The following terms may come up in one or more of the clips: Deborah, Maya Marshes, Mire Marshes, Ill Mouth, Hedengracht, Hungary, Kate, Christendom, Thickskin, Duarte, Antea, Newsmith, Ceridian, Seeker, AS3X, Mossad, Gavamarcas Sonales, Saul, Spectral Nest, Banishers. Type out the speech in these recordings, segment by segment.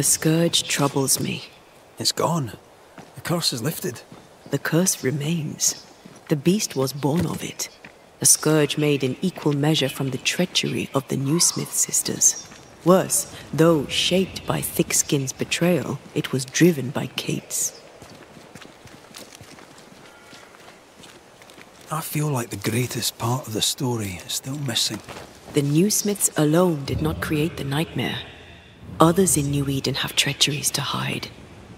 The scourge troubles me. It's gone. The curse is lifted. The curse remains. The beast was born of it. A scourge made in equal measure from the treachery of the Newsmith sisters. Worse, though shaped by Thickskin's betrayal, it was driven by Kate's. I feel like the greatest part of the story is still missing. The Newsmiths alone did not create the nightmare. Others in New Eden have treacheries to hide.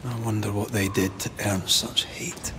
I wonder what they did to earn such hate.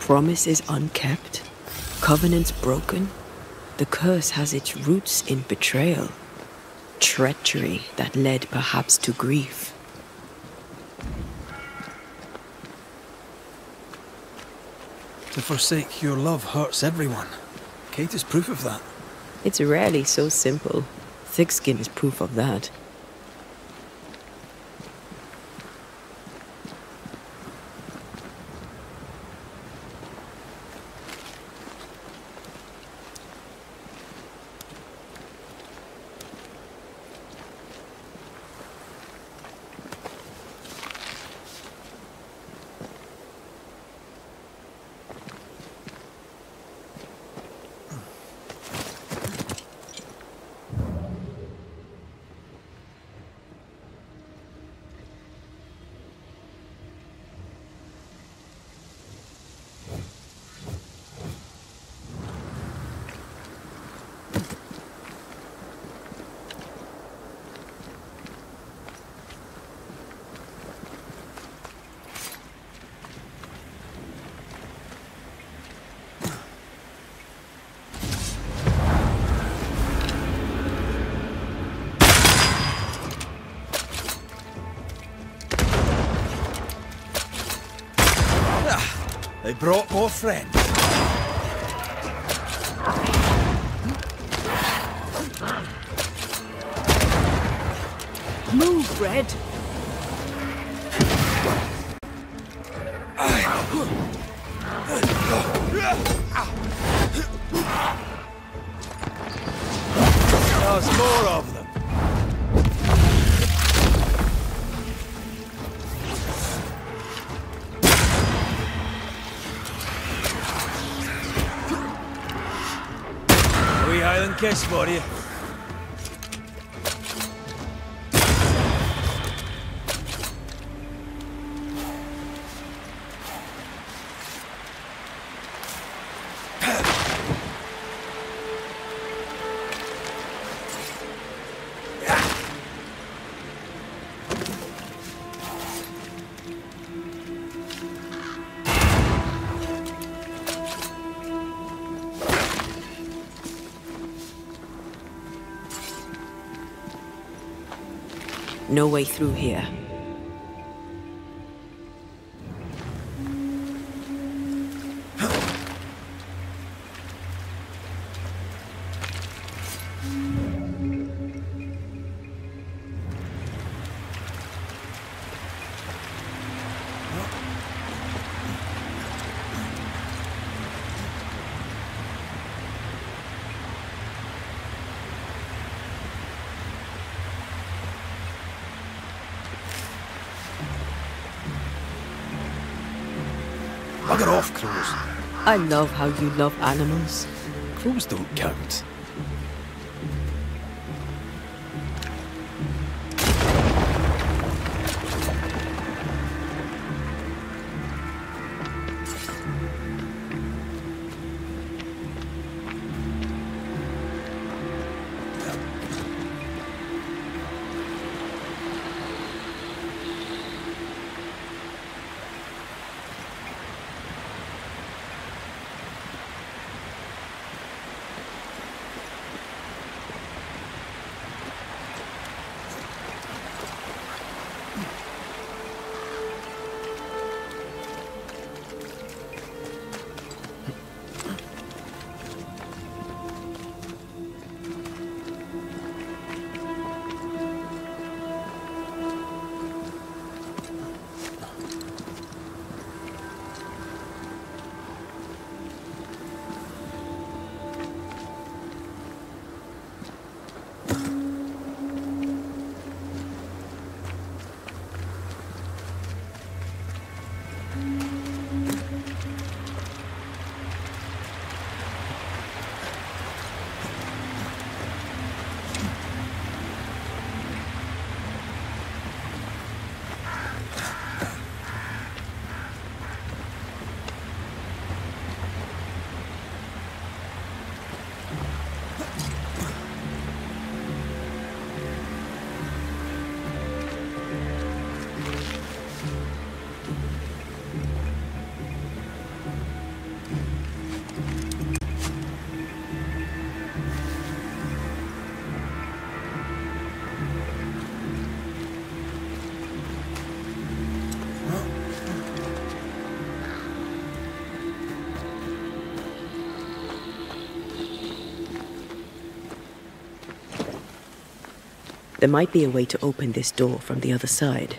Promises unkept, covenants broken, the curse has its roots in betrayal, treachery that led perhaps to grief. To forsake your love hurts everyone. Kate is proof of that. It's rarely so simple. Thickskin is proof of that. They brought more friends. Move, Red. There's more of them. Kiss for you. No way through here. Bugger off, crows. I love how you love animals. Crows don't count. There might be a way to open this door from the other side.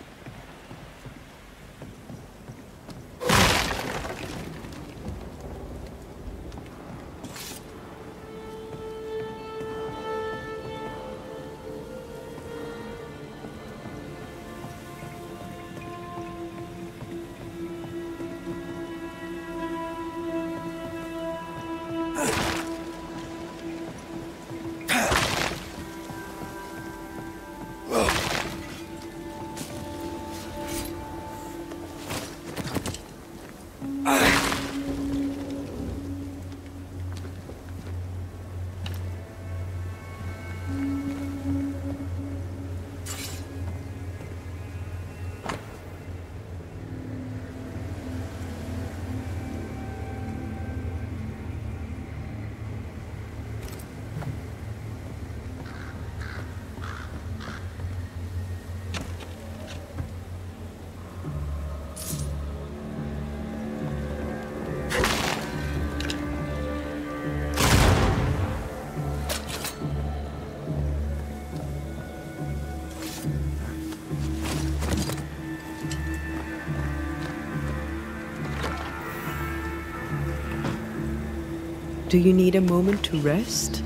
Do you need a moment to rest?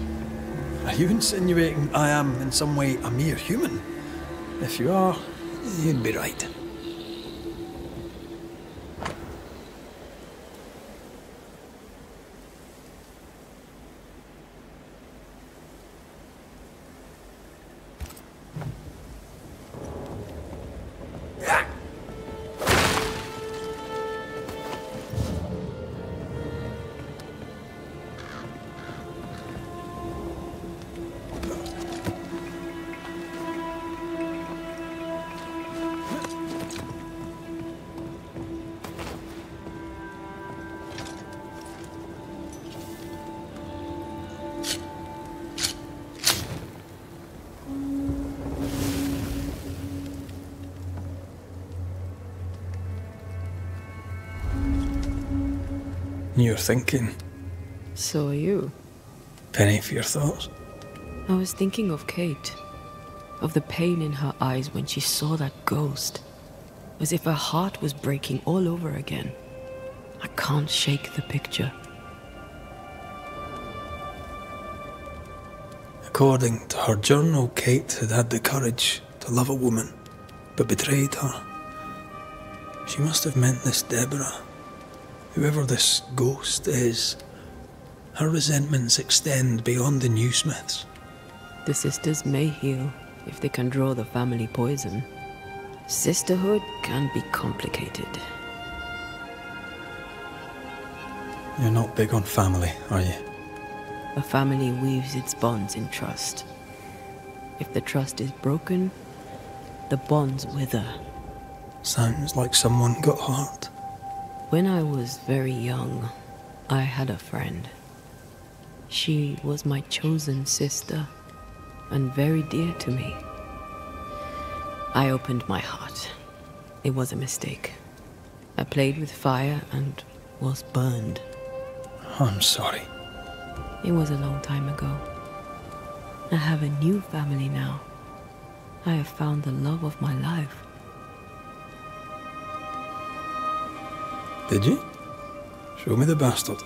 Are you insinuating I am in some way a mere human? If you are, you'd be right. You're thinking. So are you. Penny for your thoughts. I was thinking of Kate, of the pain in her eyes when she saw that ghost, as if her heart was breaking all over again. I can't shake the picture. According to her journal, Kate had had the courage to love a woman, but betrayed her. She must have meant this Deborah. Whoever this ghost is, her resentments extend beyond the Newsmiths. The sisters may heal if they can draw the family poison. Sisterhood can be complicated. You're not big on family, are you? A family weaves its bonds in trust. If the trust is broken, the bonds wither. Sounds like someone got hurt. When I was very young, I had a friend. She was my chosen sister, and very dear to me. I opened my heart. It was a mistake. I played with fire and was burned. I'm sorry. It was a long time ago. I have a new family now. I have found the love of my life. Did you? Show me the bastard.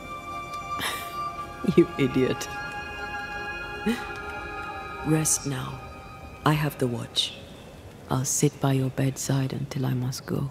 You idiot. Rest now. I have the watch. I'll sit by your bedside until I must go.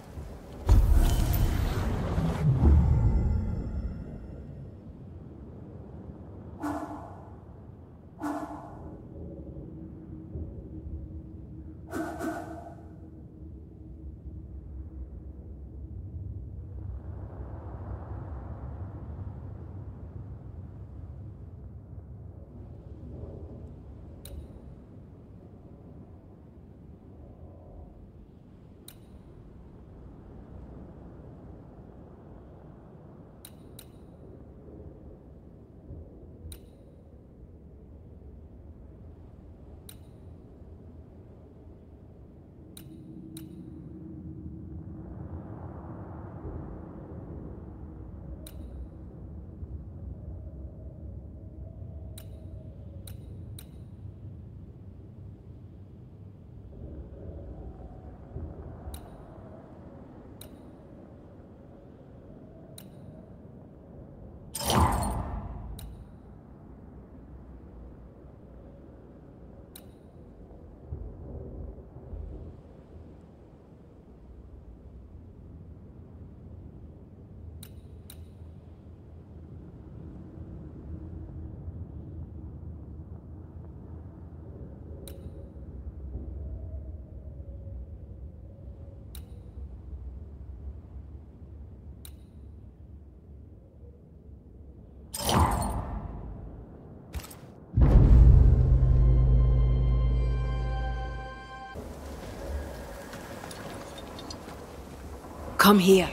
Come here.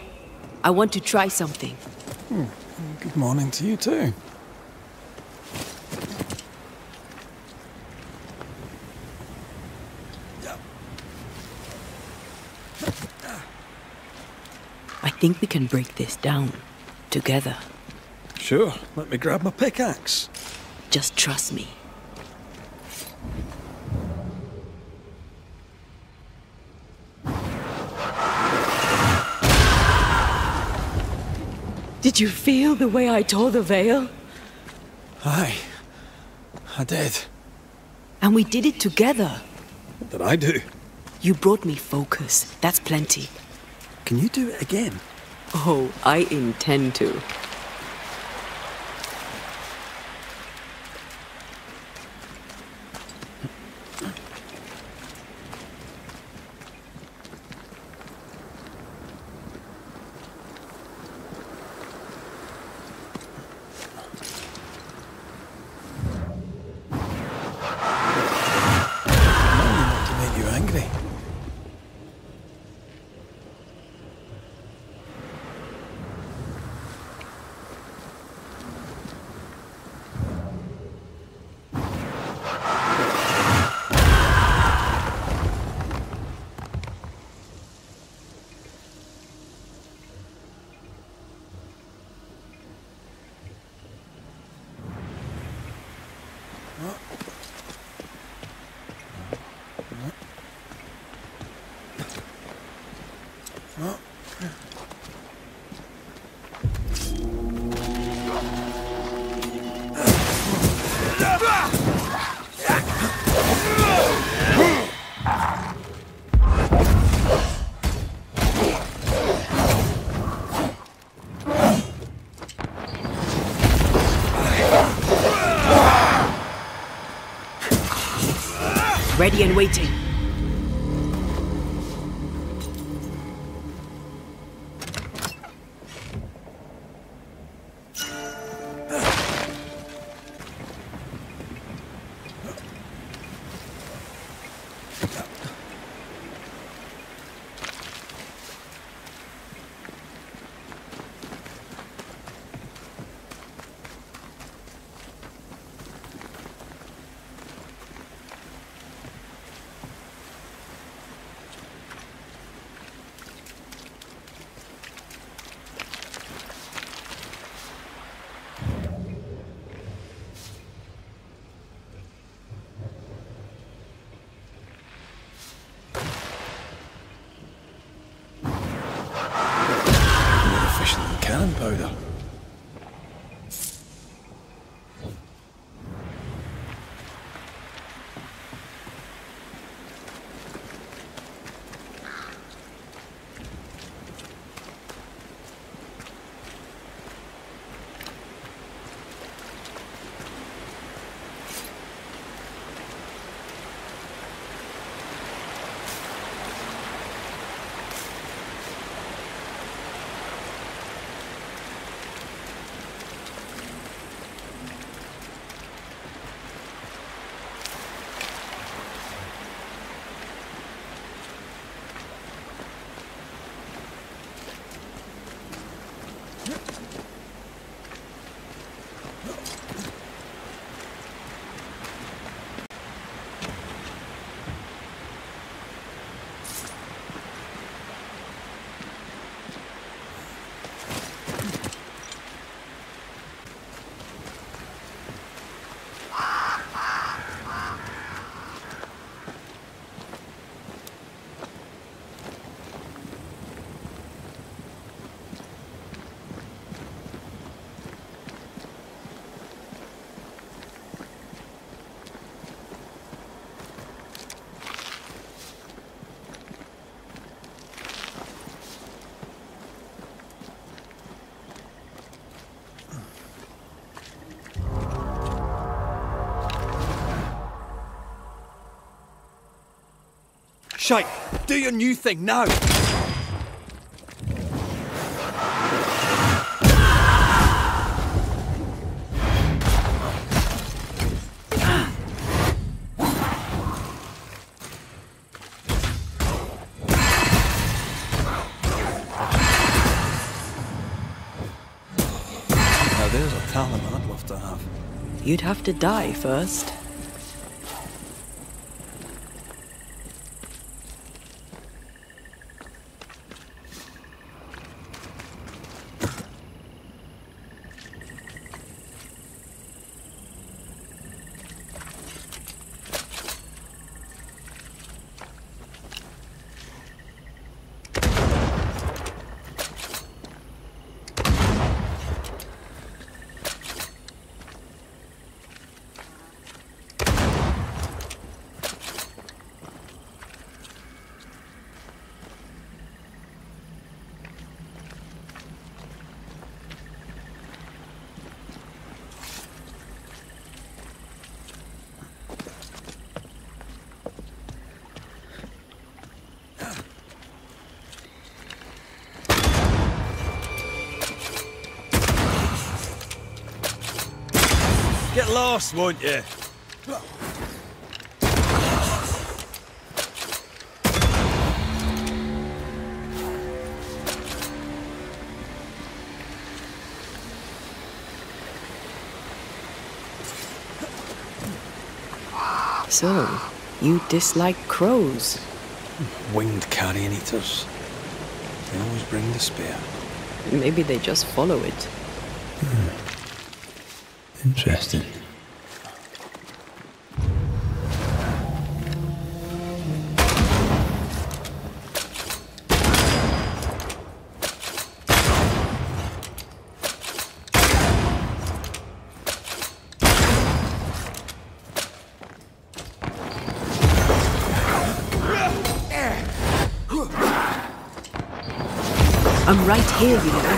I want to try something. Good morning to you too. I think we can break this down together. Sure. Let me grab my pickaxe. Just trust me. Did you feel the way I tore the veil? Aye, I did. And we did it together. What did I do? You brought me focus. That's plenty. Can you do it again? Oh, I intend to. Ready and waiting. Shake! Do your new thing now! Now there's a talent I'd love to have. You'd have to die first. Lost, won't you? So, you dislike crows? Winged carrion eaters. They always bring despair. Maybe they just follow it. Interesting. I'm right here, you know.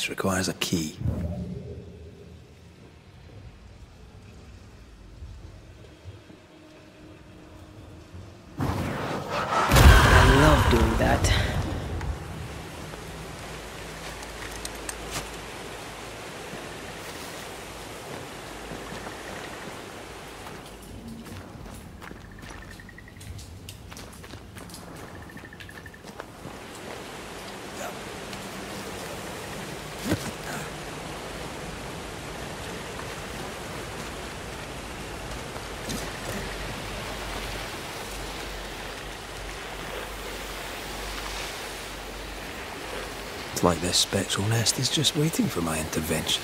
This requires a key. I love doing that. Like this spectral nest is just waiting for my intervention.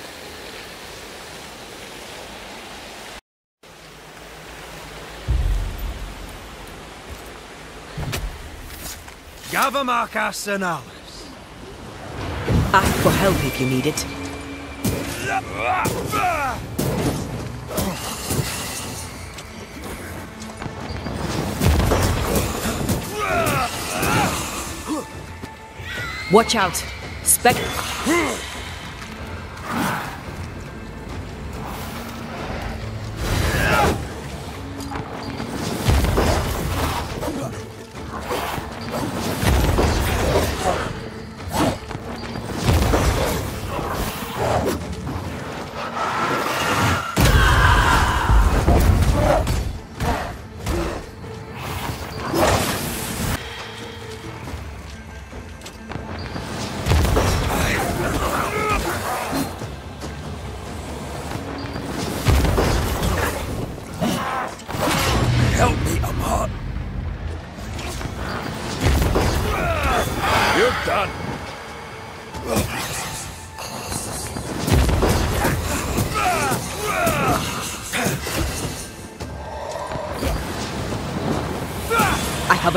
Gavamarcas Sonales. Ask for help if you need it. Watch out!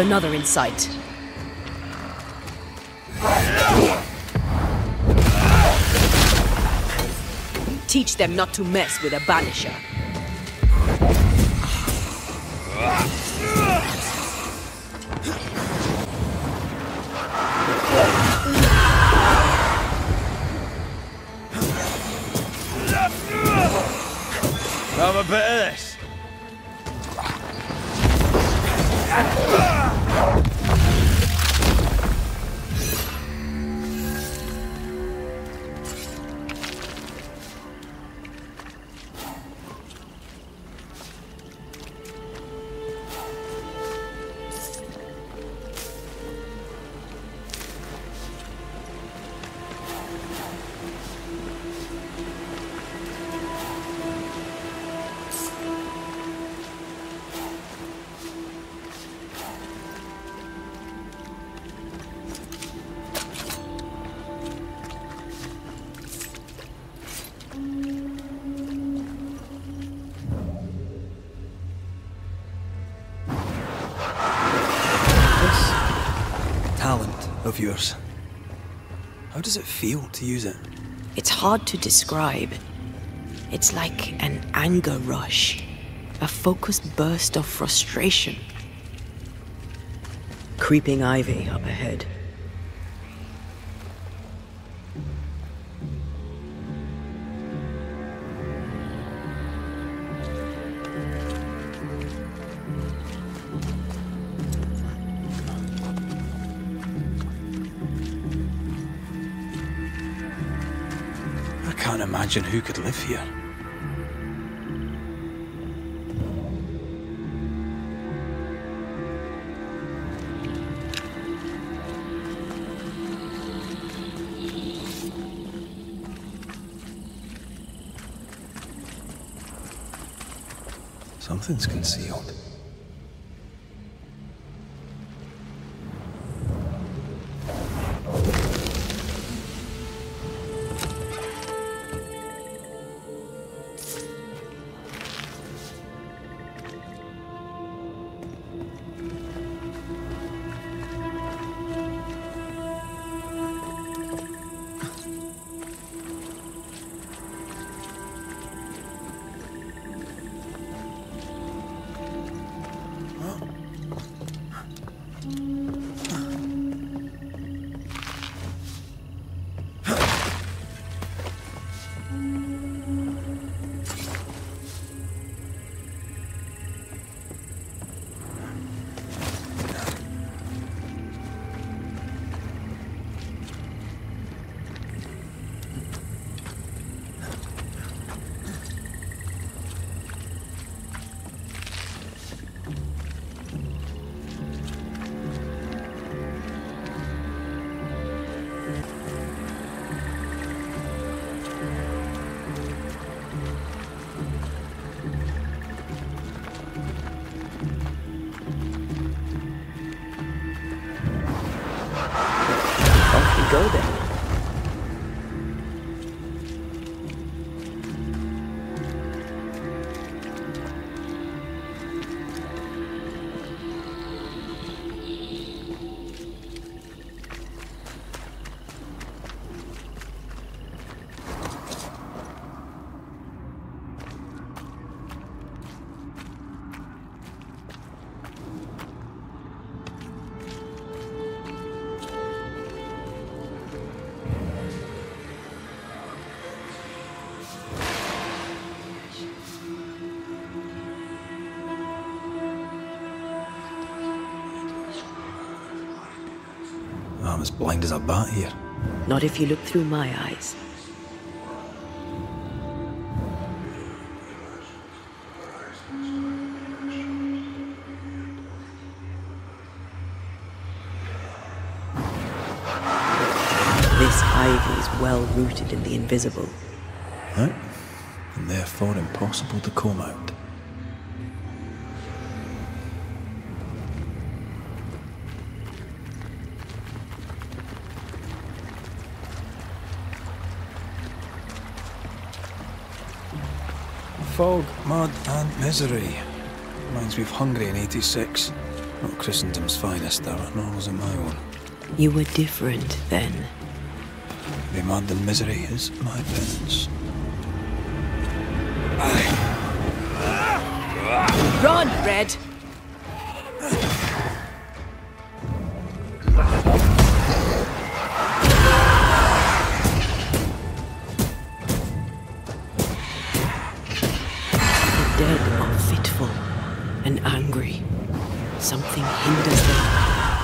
Another insight. Teach them not to mess with a banisher. Have a bit of this. Yours. How does it feel to use it? It's hard to describe. It's like an anger rush, a focused burst of frustration. Creeping ivy up ahead. Imagine who could live here. Something's concealed. go there. I'm as blind as a bat here. Not if you look through my eyes. This ivy is well rooted in the invisible. Right. And therefore impossible to comb out. Fog, mud and misery. Reminds me of Hungary in '86. Not Christendom's finest, hour, nor was it my own. You were different then. The mud and misery is my penance. Run, Red!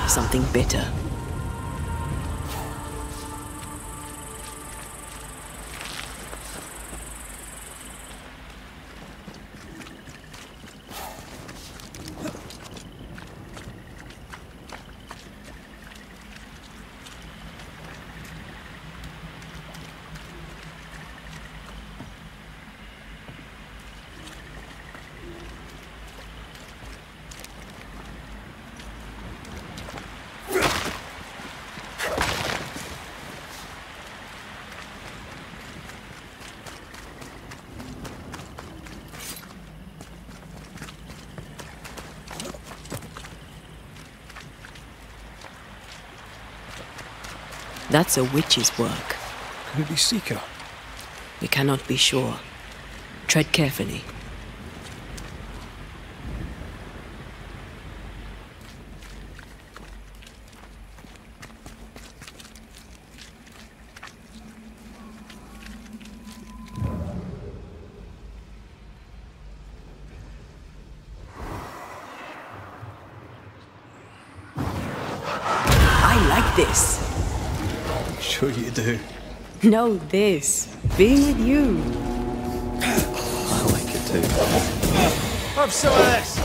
Something bitter. That's a witch's work. Could it be Seeker? We cannot be sure. Tread carefully. I like this. Sure you do. No, this. Being with you. I like it too. Have some of this!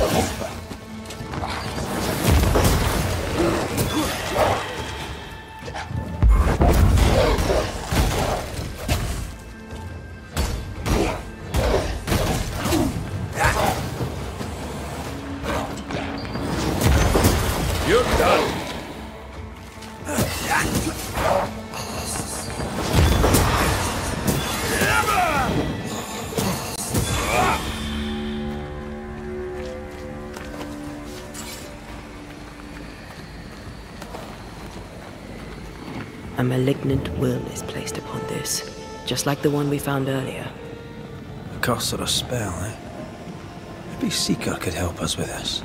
You're done! A malignant will is placed upon this, just like the one we found earlier. A curse or a spell, eh? Maybe Seeker could help us with this.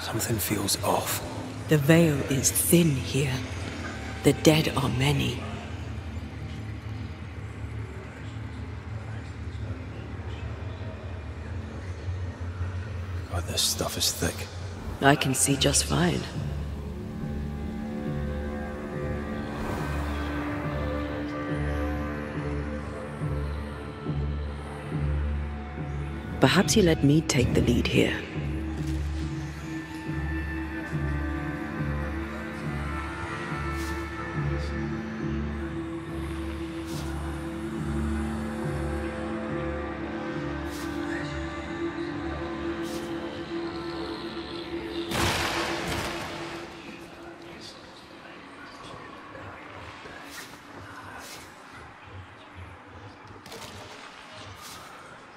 Something feels off. The veil is thin here. The dead are many. God, this stuff is thick. I can see just fine. Perhaps he let me take the lead here.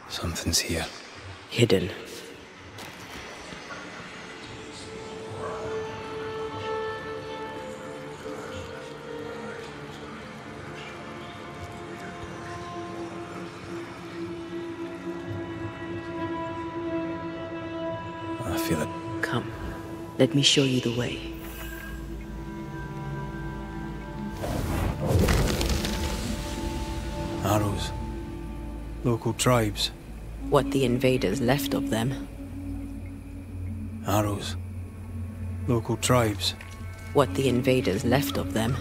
Something's here. Hidden. I feel it. Come, let me show you the way. Arrows. Local tribes. What the invaders left of them. Arrows. Local tribes. What the invaders left of them.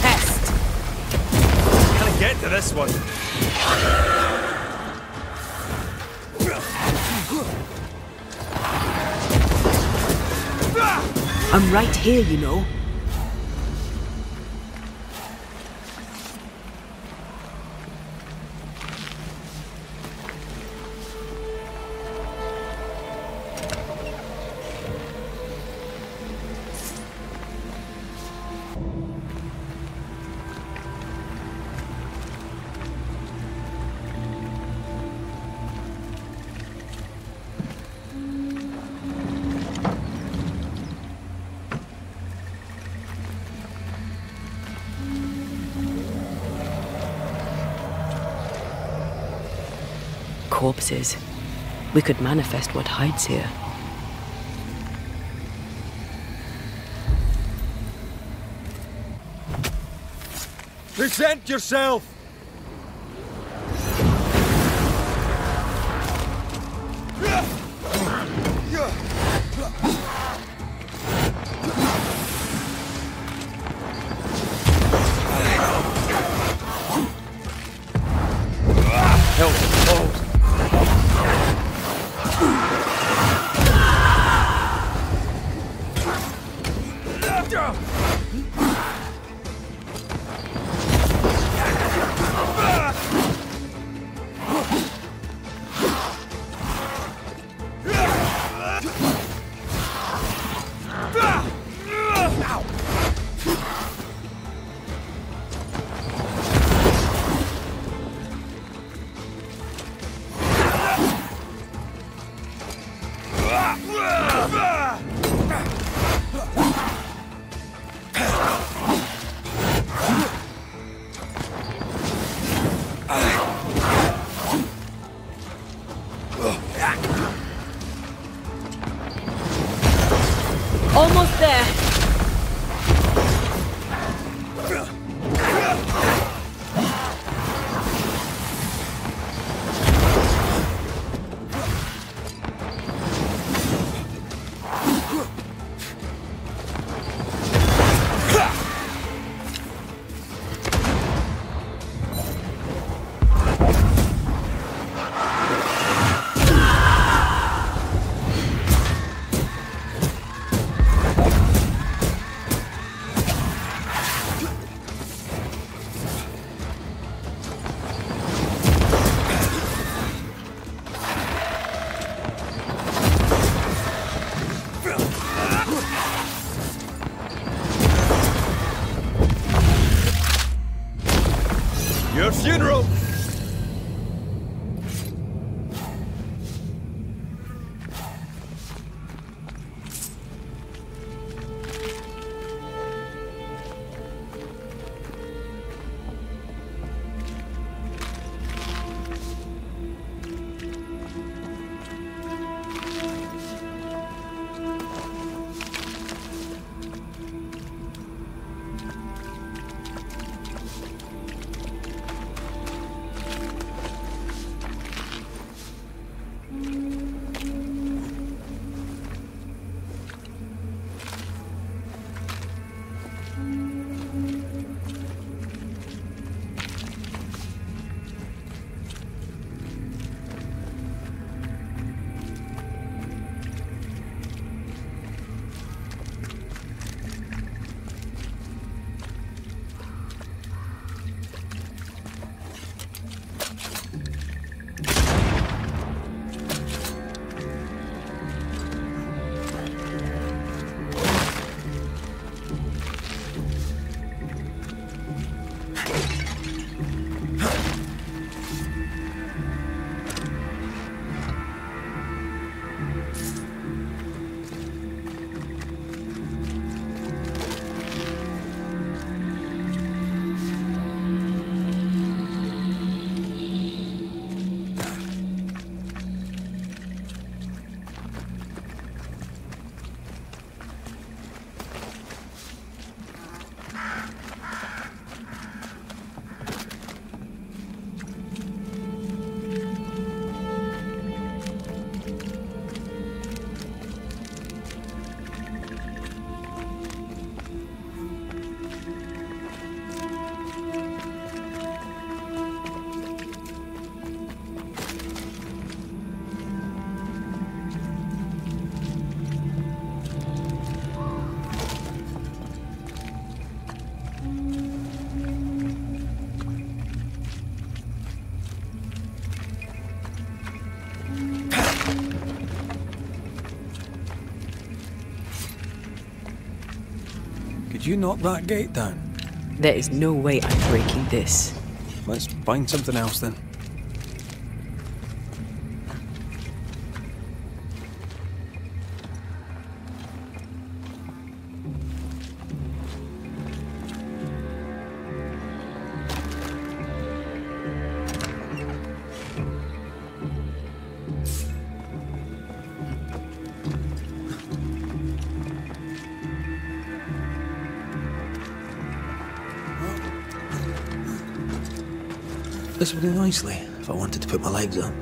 Pest. Can I get to this one? I'm right here, you know. Corpses. We could manifest what hides here. Present yourself! funeral! You knock that gate down? There is no way I'm breaking this. Let's find something else then. This would do nicely if I wanted to put my legs up.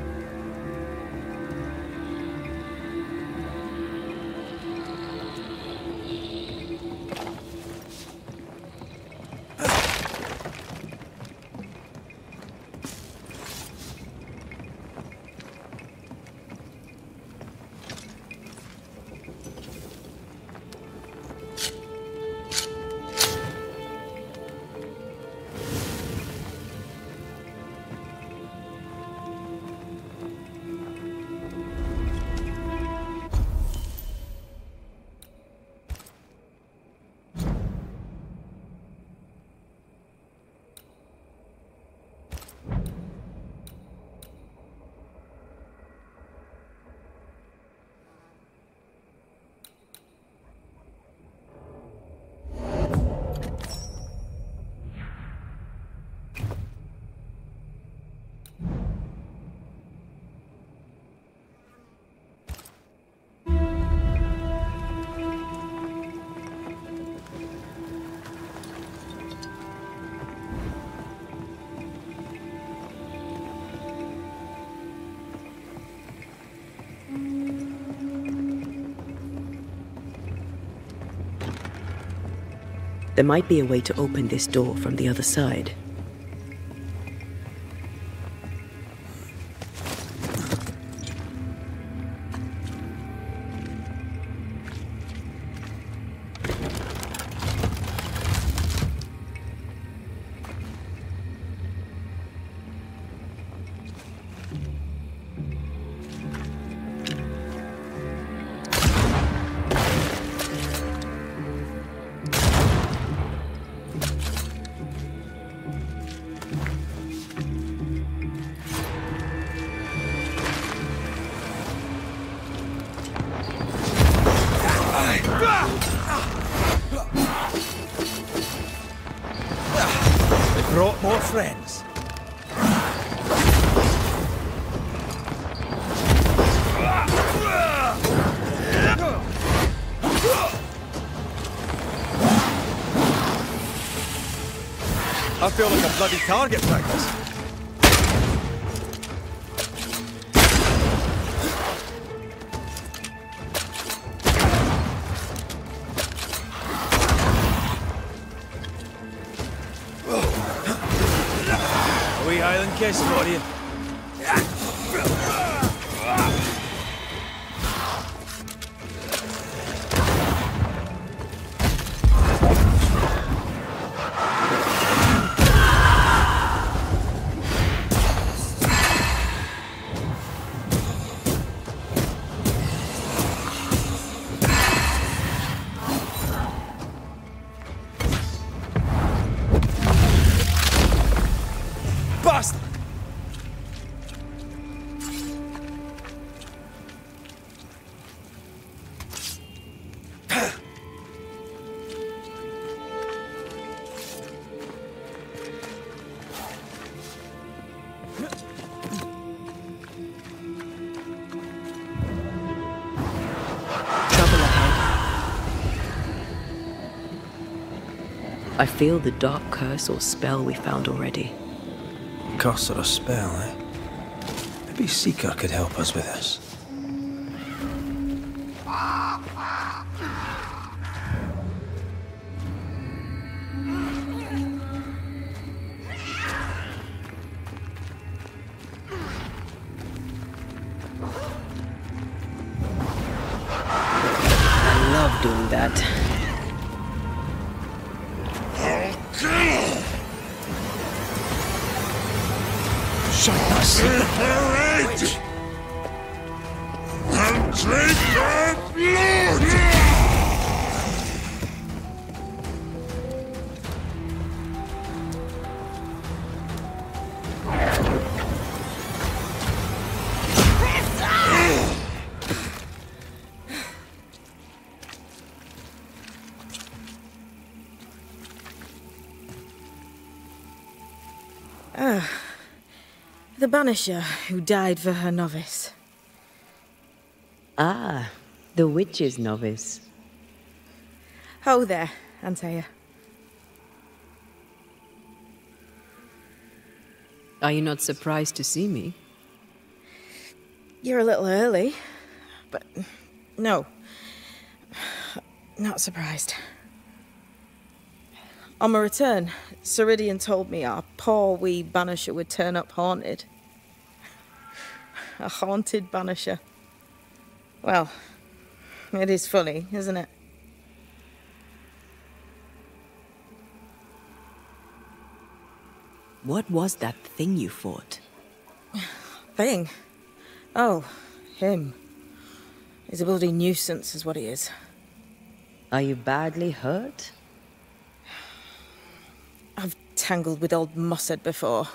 There might be a way to open this door from the other side. more friends. I feel like a bloody target practice. Kiss for you. I feel the dark curse or spell we found already. Curse or a spell, eh? Maybe Seeker could help us with this. I love doing that. The Banisher who died for her novice. Ah, the witch's novice. Ho there, Antea. Are you not surprised to see me? You're a little early, but no, not surprised. On my return, Ceridian told me our poor wee Banisher would turn up haunted. A haunted Banisher. Well, it is funny, isn't it? What was that thing you fought? Thing? Oh, him. He's a bloody nuisance is what he is. Are you badly hurt? I've tangled with old Mossad before.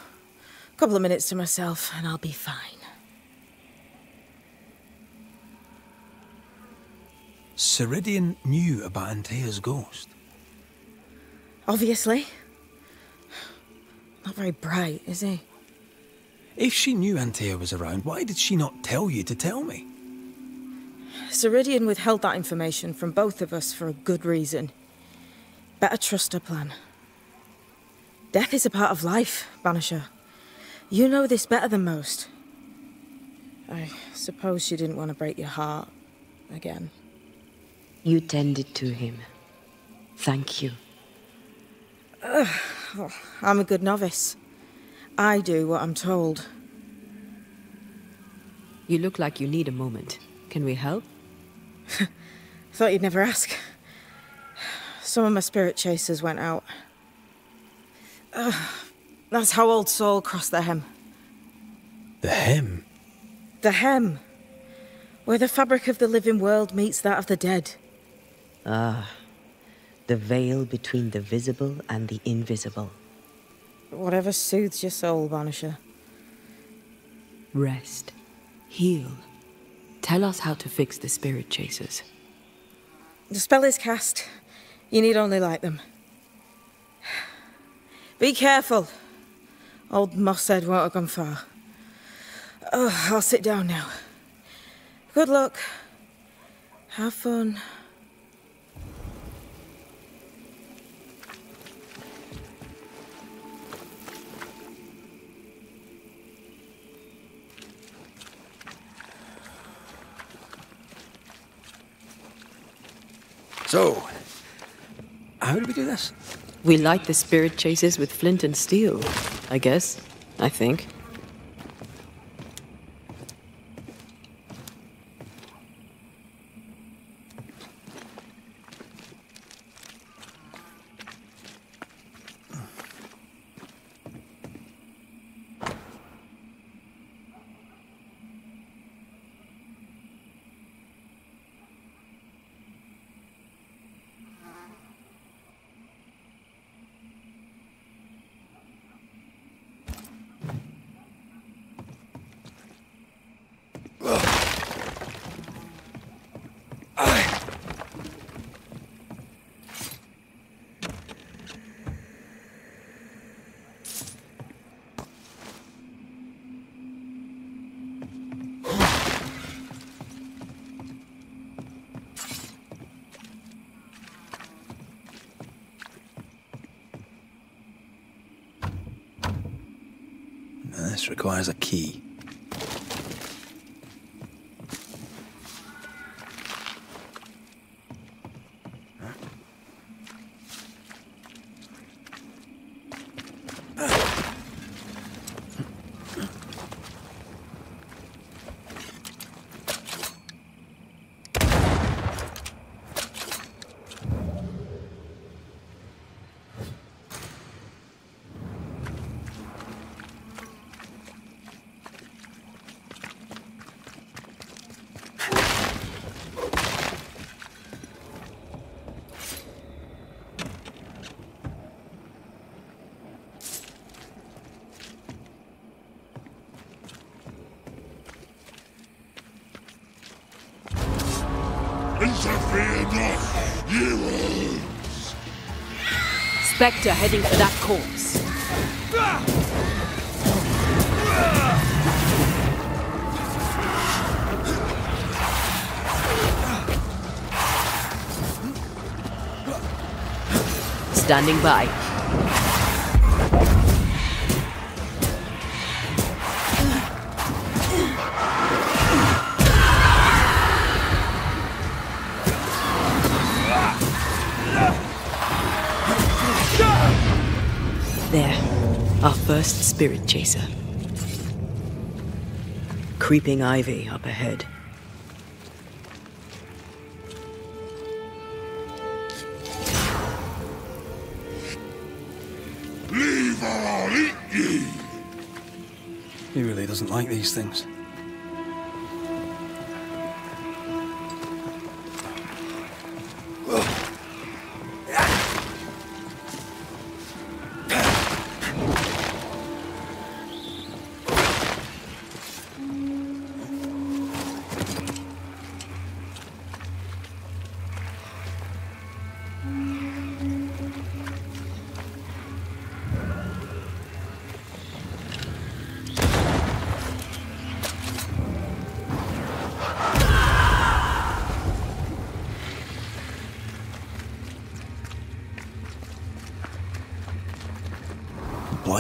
A couple of minutes to myself and I'll be fine. Ceridian knew about Antea's ghost. Obviously. Not very bright, is he? If she knew Antea was around, why did she not tell you to tell me? Ceridian withheld that information from both of us for a good reason. Better trust her plan. Death is a part of life, Banisher. You know this better than most. I suppose she didn't want to break your heart again. You tended to him. Thank you. I'm a good novice. I do what I'm told. You look like you need a moment. Can we help? Thought you'd never ask. Some of my spirit chasers went out. That's how old Saul crossed the hem. The hem? The hem. Where the fabric of the living world meets that of the dead. Ah, the veil between the visible and the invisible. Whatever soothes your soul, Banisher. Rest. Heal. Tell us how to fix the spirit chasers. The spell is cast. You need only light them. Be careful. Old Mossad won't have gone far. Oh, I'll sit down now. Good luck. Have fun. So, how do we do this? We light the spirit chases with flint and steel, I guess. I think. This requires a key. Spectre heading for that corpse. Standing by. First spirit chaser. Creeping ivy up ahead. Leave or I'll eat ye! He really doesn't like these things.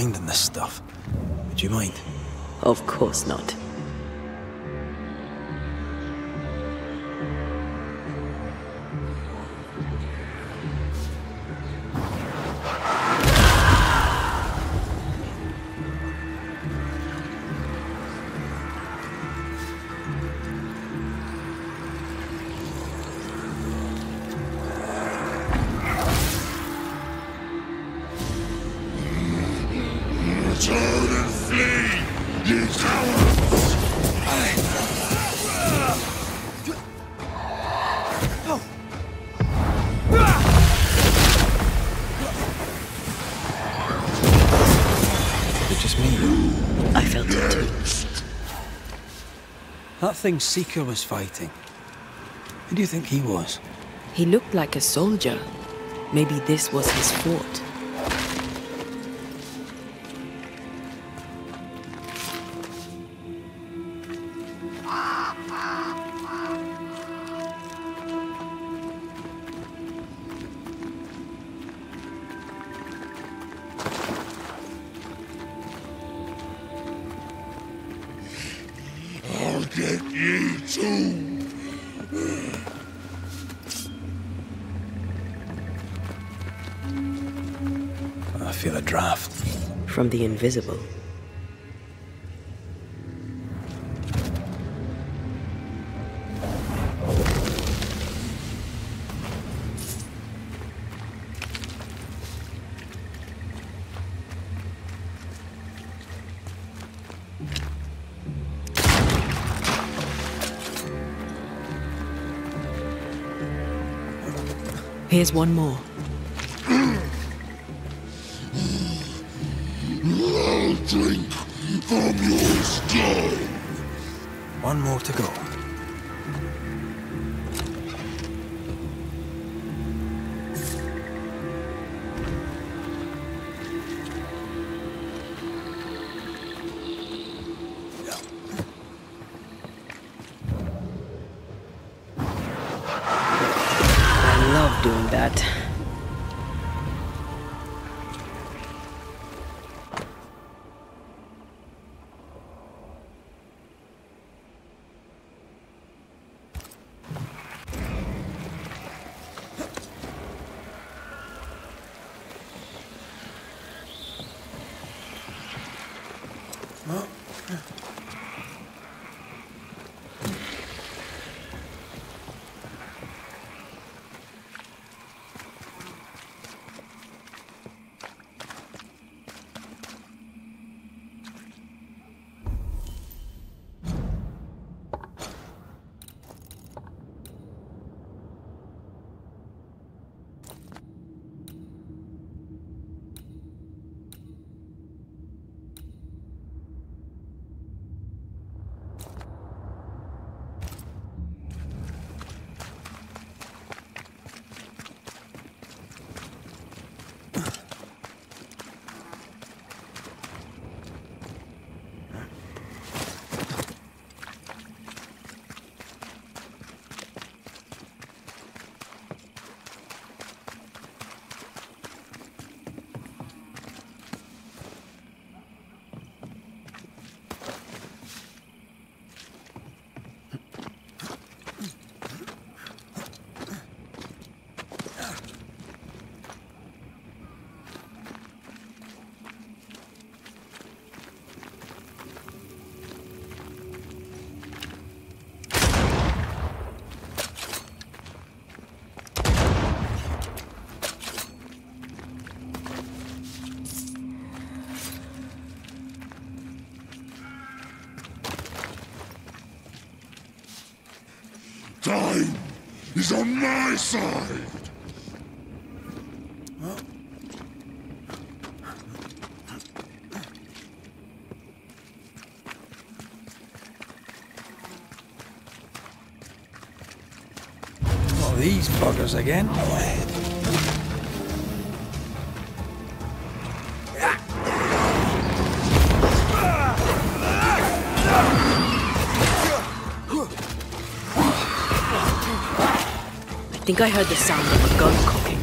In this stuff. Would you mind? Of course not. I think Seeker was fighting. Who do you think he was? He looked like a soldier. Maybe this was his fort. I feel a draft. From the invisible. Here's one more. I'll drink from your stone. One more to go. Time is on my side! Oh, these buggers again? I think I heard the sound of a gun cocking.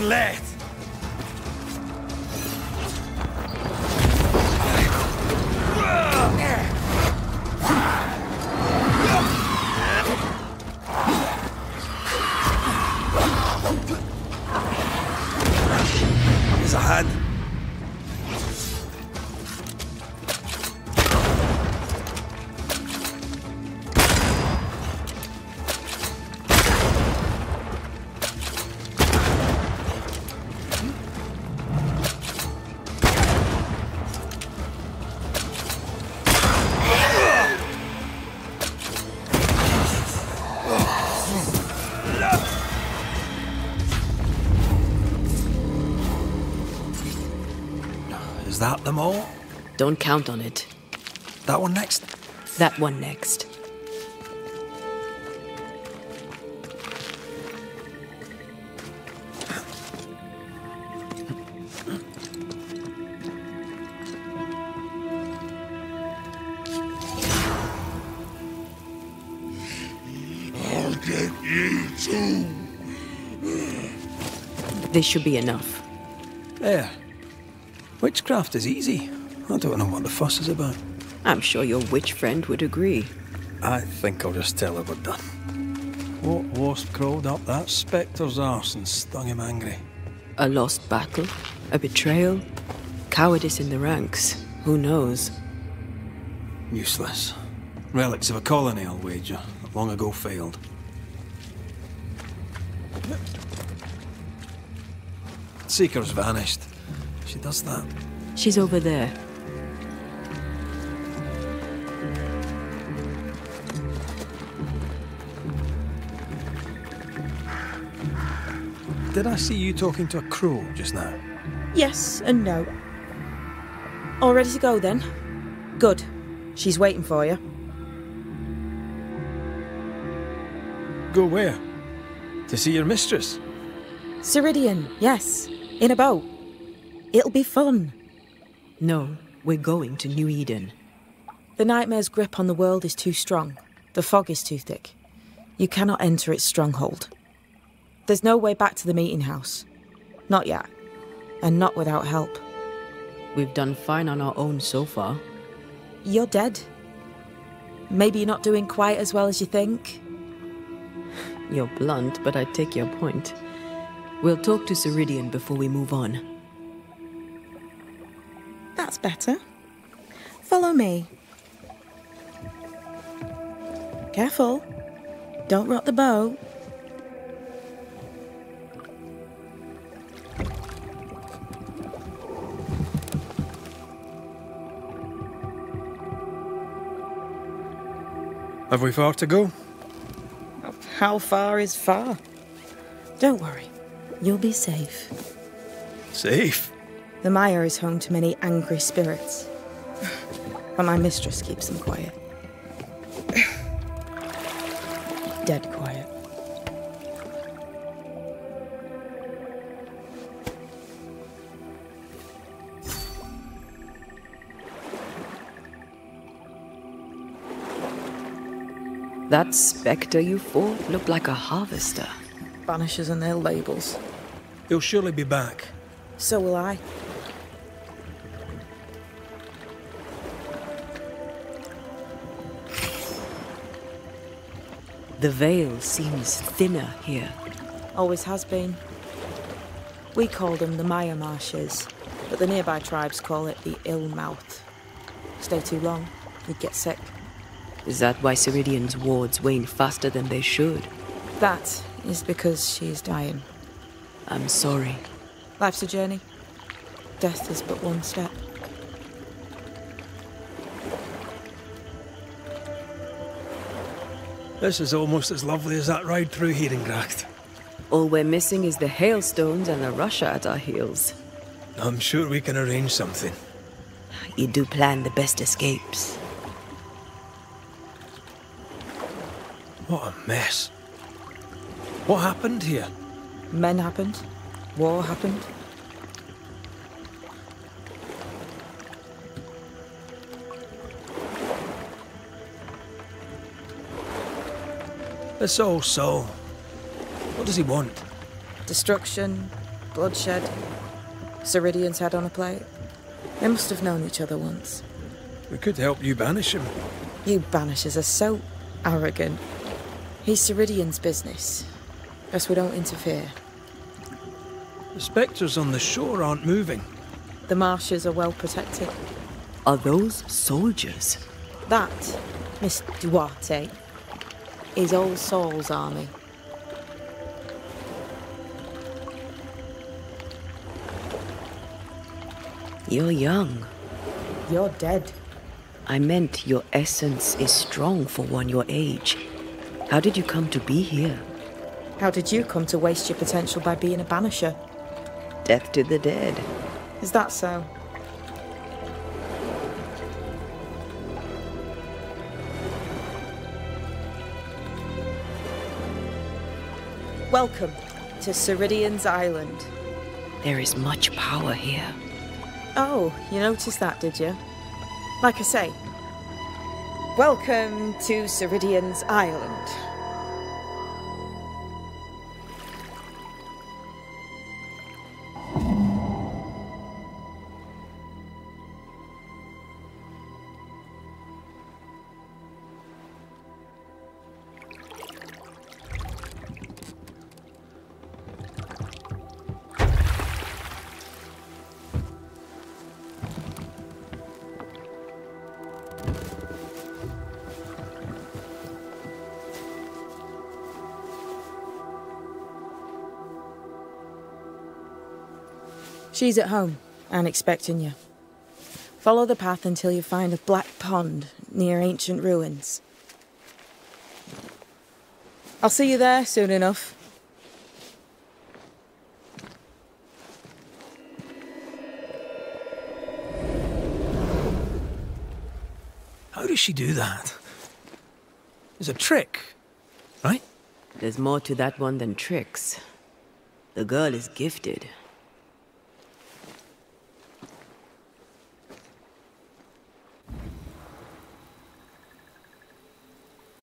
Left. There's a hand. Them all? Don't count on it. That one next? That one next. get you too. This should be enough. There. Witchcraft is easy. I don't know what the fuss is about. I'm sure your witch friend would agree. I think I'll just tell her we're done. What wasp crawled up that spectre's arse and stung him angry? A lost battle? A betrayal? Cowardice in the ranks? Who knows? Useless. Relics of a colony, I'll wager, that long ago failed. Seeker's vanished. She does that. She's over there. Did I see you talking to a crow just now? Yes and no. All ready to go then? Good. She's waiting for you. Go where? To see your mistress? Ceridian, yes. In a boat. It'll be fun. No, we're going to New Eden. The nightmare's grip on the world is too strong. The fog is too thick. You cannot enter its stronghold. There's no way back to the meeting house. Not yet. And not without help. We've done fine on our own so far. You're dead. Maybe you're not doing quite as well as you think. You're blunt, but I take your point. We'll talk to Ceridian before we move on. That's better. Follow me. Careful. Don't rock the boat. Have we far to go? How far is far? Don't worry. You'll be safe. Safe? The Mire is home to many angry spirits. But my mistress keeps them quiet. Dead quiet. That spectre you fought looked like a harvester. Banishers and their labels. He'll surely be back. So will I. The veil seems thinner here. Always has been. We call them the Maya Marshes, but the nearby tribes call it the Ill Mouth. Stay too long, you'd get sick. Is that why Ceridian's wards wane faster than they should? That is because she is dying. I'm sorry. Life's a journey. Death is but one step. This is almost as lovely as that ride through Hedengracht. All we're missing is the hailstones and the Russia at our heels. I'm sure we can arrange something. You do plan the best escapes. What a mess. What happened here? Men happened. War happened. It's all Saul. What does he want? Destruction, bloodshed. Ceridian's head on a plate. They must have known each other once. We could help you banish him. You banishers are so arrogant. He's Ceridian's business. Thus we don't interfere. The spectres on the shore aren't moving. The marshes are well protected. Are those soldiers? That, Miss Duarte, is old Saul's army. You're young. You're dead. I meant your essence is strong for one your age. How did you come to be here? How did you come to waste your potential by being a banisher? Death to the dead. Is that so? Welcome to Ceridian's Island. There is much power here. Oh, you noticed that, did you? Like I say, welcome to Ceridian's Island. She's at home and expecting you. Follow the path until you find a black pond near ancient ruins. I'll see you there soon enough. How does she do that? There's a trick, right? There's more to that one than tricks. The girl is gifted.